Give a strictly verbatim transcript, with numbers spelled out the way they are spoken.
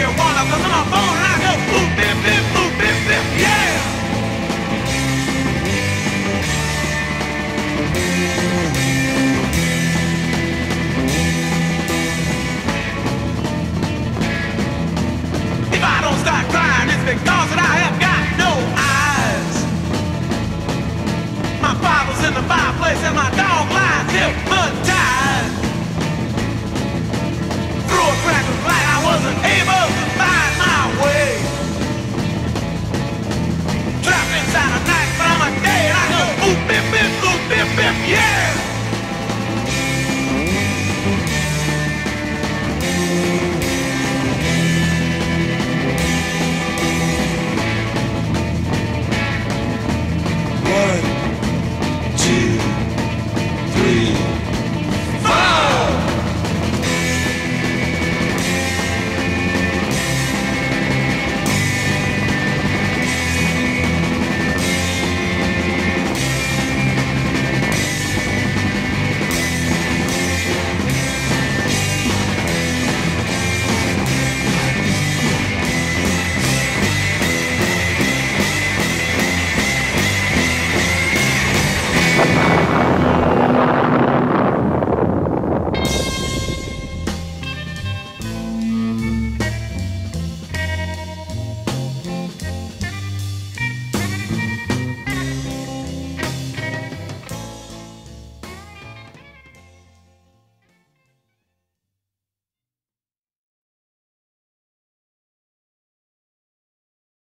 your wallet, cause I'm a phone and I go boop, bip, bip, boop, bip, bip, yeah! If I don't start crying, it's because that I have got no eyes. My Bible's in the fireplace and my dog